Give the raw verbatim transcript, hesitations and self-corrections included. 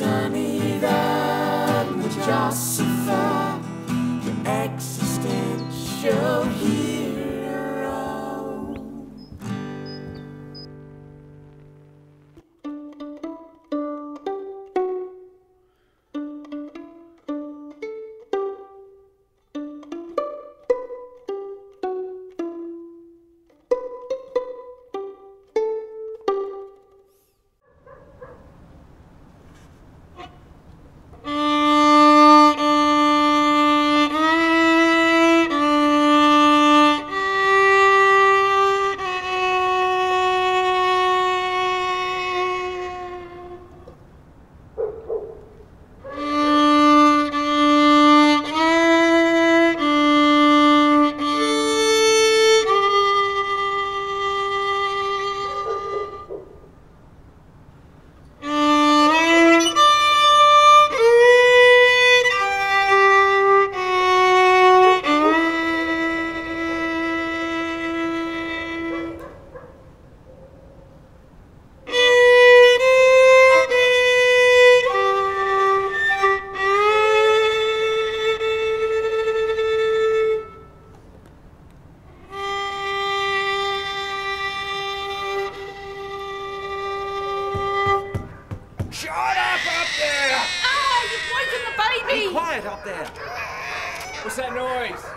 Sunny the Magosopher, your existential hero. Shut up up there! Ah, you poisoned the baby! Be quiet up there! What's that noise?